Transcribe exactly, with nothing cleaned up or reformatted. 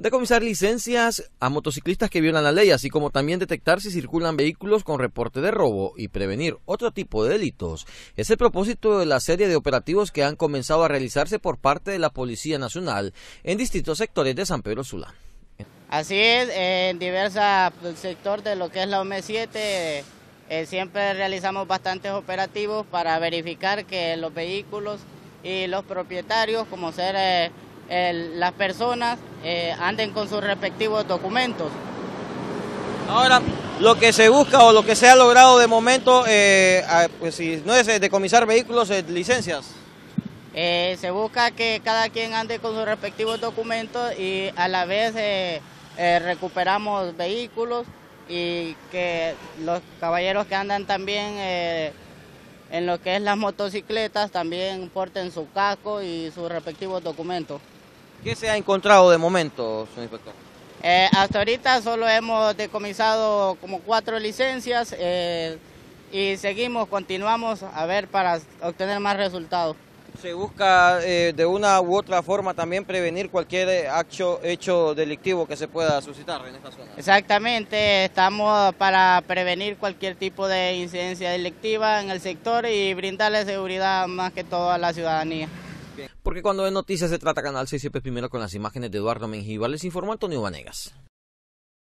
decomisar licencias a motociclistas que violan la ley, así como también detectar si circulan vehículos con reporte de robo y prevenir otro tipo de delitos. Es el propósito de la serie de operativos que han comenzado a realizarse por parte de la Policía Nacional en distintos sectores de San Pedro Sula. Así es, en diversos sectores de lo que es la O M siete eh, siempre realizamos bastantes operativos para verificar que los vehículos y los propietarios, como ser eh, el, las personas, eh, anden con sus respectivos documentos. Ahora, lo que se busca o lo que se ha logrado de momento, eh, pues si no es decomisar vehículos, eh, licencias. Eh, se busca que cada quien ande con sus respectivos documentos y a la vez eh, eh, recuperamos vehículos y que los caballeros que andan también eh, en lo que es las motocicletas también porten su casco y sus respectivos documentos. ¿Qué se ha encontrado de momento, señor inspector? Eh, hasta ahorita solo hemos decomisado como cuatro licencias eh, y seguimos, continuamos a ver para obtener más resultados. Se busca eh, de una u otra forma también prevenir cualquier acto, hecho delictivo que se pueda suscitar en esta zona. Exactamente, estamos para prevenir cualquier tipo de incidencia delictiva en el sector y brindarle seguridad más que todo a la ciudadanía. Porque cuando de noticias se trata Canal seis, siempre primero con las imágenes de Eduardo Menjívar, les informó Antonio Vanegas.